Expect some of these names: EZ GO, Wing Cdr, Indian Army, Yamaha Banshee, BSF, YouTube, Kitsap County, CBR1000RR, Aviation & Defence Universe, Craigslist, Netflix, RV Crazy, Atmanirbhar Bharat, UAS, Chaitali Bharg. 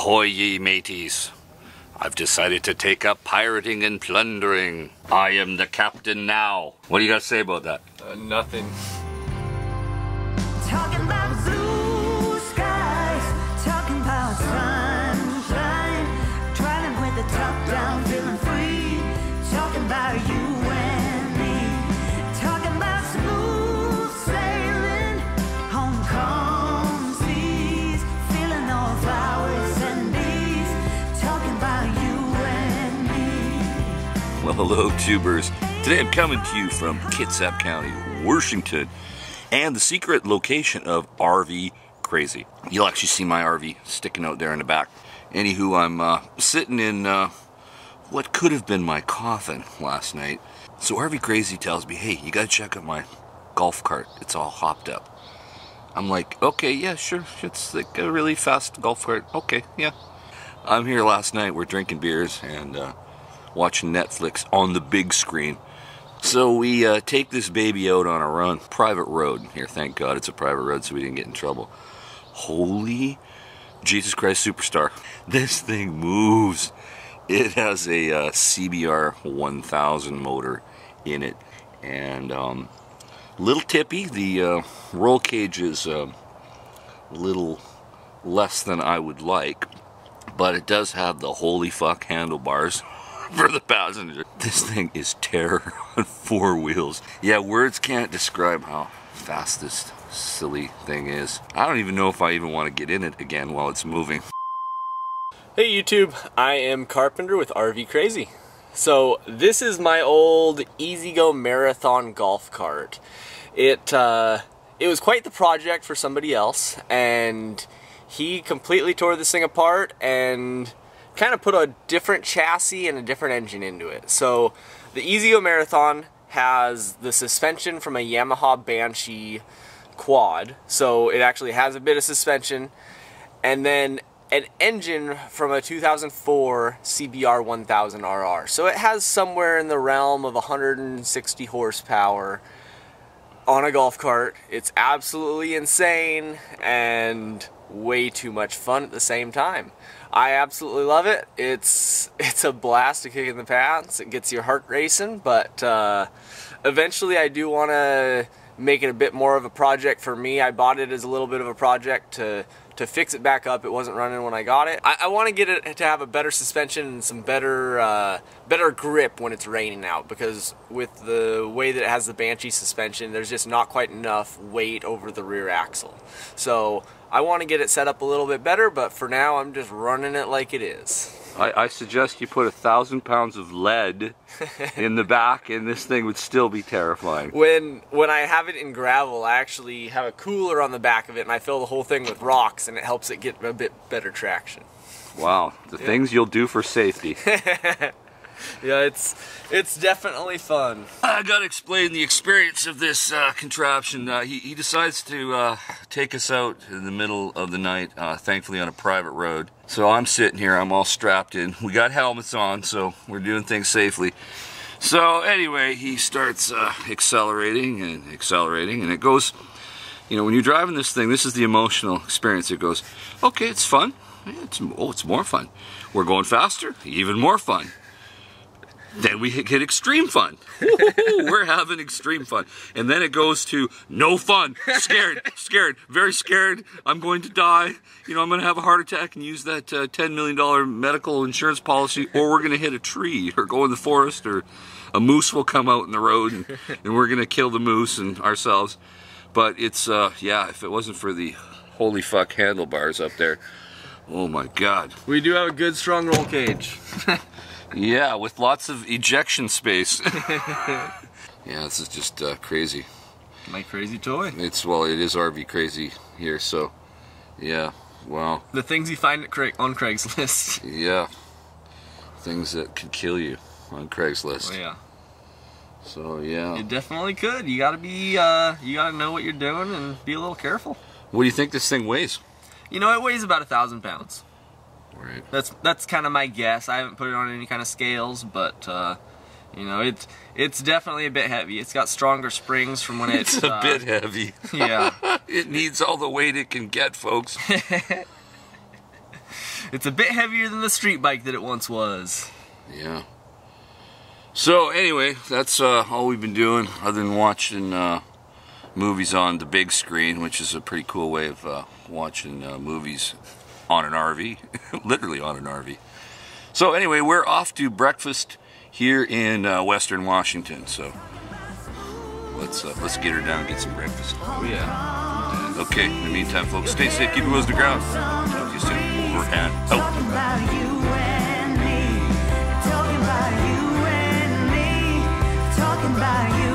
Ahoy ye mateys, I've decided to take up pirating and plundering. I am the captain now. What do you got to say about that? Nothing. Talking about blue skies, talking about sunshine, driving with the top down, feeling free, talking about you and me, talking about smooth sailing, homecoming seas, feeling all flowers and bees, talking about you and me. Well, hello, tubers. Today I'm coming to you from Kitsap County, Washington, and the secret location of RV Crazy. You'll actually see my RV sticking out there in the back. Anywho, I'm sitting in what could have been my coffin last night. So RV Crazy tells me, hey, you gotta check out my golf cart. It's all hopped up. I'm like, okay, yeah, sure. It's like a really fast golf cart. Okay, yeah. I'm here last night. We're drinking beers and watching Netflix on the big screen. So we take this baby out on a run. Private road here, thank God it's a private road so we didn't get in trouble. Holy Jesus Christ Superstar. This thing moves. It has a CBR1000 motor in it. And little tippy. The roll cage is a little less than I would like. But it does have the holy fuck handlebars for the passenger. This thing is terror on four wheels. Yeah, words can't describe how fast this silly thing is. I don't even know if I even want to get in it again while it's moving. Hey YouTube, I am Carpenter with RV Crazy. So this is my old EZ GO marathon golf cart. It was quite the project for somebody else, and he completely tore this thing apart and kind of put a different chassis and a different engine into it. So the EZ GO Marathon has the suspension from a Yamaha Banshee quad, so it actually has a bit of suspension, and then an engine from a 2004 CBR1000RR. So it has somewhere in the realm of 160 horsepower on a golf cart. It's absolutely insane and way too much fun at the same time. I absolutely love it. It's a blast to kick in the pants. It gets your heart racing, but eventually I do want to make it a bit more of a project for me. I bought it as a little bit of a project to fix it back up. It wasn't running when I got it. I want to get it to have a better suspension and some better grip when it's raining out, because with the way that it has the Banshee suspension, there's just not quite enough weight over the rear axle. So I want to get it set up a little bit better, but for now I'm just running it like it is. I suggest you put 1,000 pounds of lead in the back and this thing would still be terrifying. When I have it in gravel, I actually have a cooler on the back of it and I fill the whole thing with rocks, and it helps it get a bit better traction. Wow, the things you'll do for safety. Yeah, it's definitely fun. I gotta explain the experience of this contraption. He decides to take us out in the middle of the night, thankfully on a private road. So I'm sitting here, I'm all strapped in. We got helmets on, so we're doing things safely. So anyway, he starts accelerating and accelerating, and it goes, you know, when you're driving this thing, this is the emotional experience. It goes, okay, it's fun. Yeah, it's more fun. We're going faster, even more fun. Then we hit extreme fun. We're having extreme fun. And then it goes to no fun. Scared, scared, very scared. I'm going to die. You know, I'm going to have a heart attack and use that $10 million medical insurance policy, or we're going to hit a tree or go in the forest, or a moose will come out in the road and we're going to kill the moose and ourselves. But it's, yeah, if it wasn't for the holy fuck handlebars up there, oh my God. We do have a good strong roll cage. Yeah, with lots of ejection space. Yeah, this is just crazy. My crazy toy. It's, well, it is RV Crazy here, so yeah, wow. The things you find at on Craigslist. Yeah, things that could kill you on Craigslist. Oh, yeah. So yeah. It definitely could. You gotta be, you gotta know what you're doing and be a little careful. What do you think this thing weighs? You know, it weighs about 1,000 pounds. Right. That's kind of my guess. I haven't put it on any kind of scales, but you know, it's definitely a bit heavy. It's got stronger springs from when it's a bit heavy. Yeah, it needs all the weight it can get, folks. It's a bit heavier than the street bike that it once was. Yeah. So anyway, that's all we've been doing other than watching movies on the big screen, which is a pretty cool way of watching movies on an RV. Literally on an RV. So anyway, we're off to breakfast here in Western Washington. So let's get her down and get some breakfast. Oh yeah. Okay, in the meantime, folks, stay safe, keep your wheels to the ground. Talk to you soon. Over and out. By you.